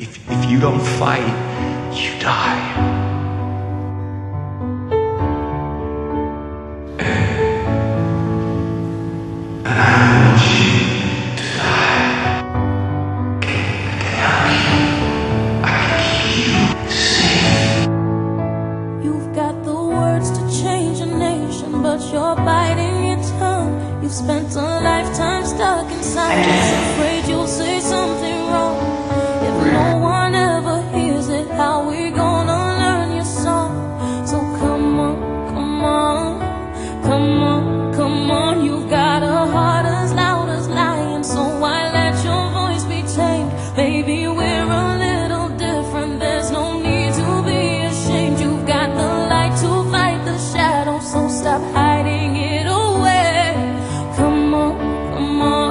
If you don't fight, you die. And I want you to die. I keep you safe. You've got the words to change a nation, but you're biting your tongue. You've spent a lifetime stuck inside, just afraid you'll say something wrong. No one ever hears it, how we gonna learn your song? So come on, come on, come on, come on. You've got a heart as loud as lion, so why let your voice be tamed? Baby, we're a little different, there's no need to be ashamed. You've got the light to fight the shadow, so stop hiding it away. Come on, come on.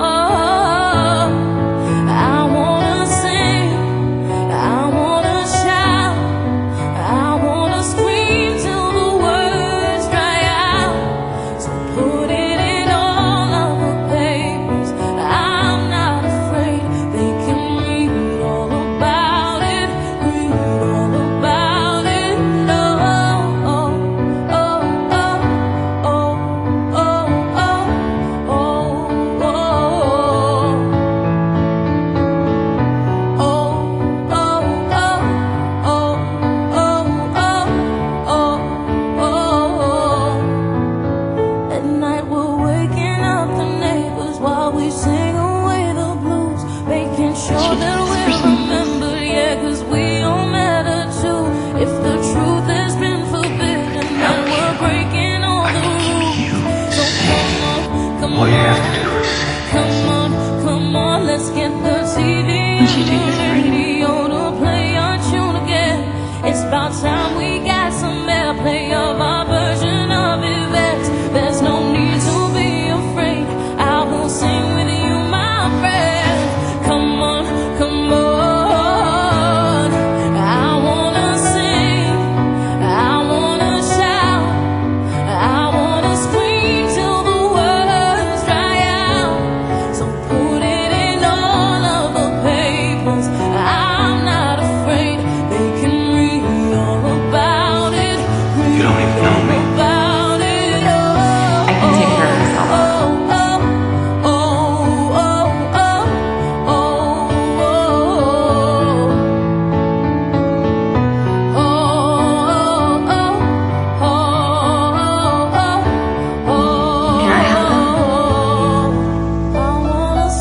All you have to do is say this. Come on, come on, let's get the TV and the radio to play our tune again. It's about time we got some airplay of our version of events. There's no need to be afraid, I will sing with you, my friend. Come on, come on.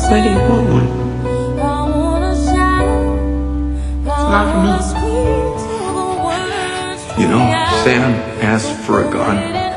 What do you want? It's not me. You know, Sam asked for a gun.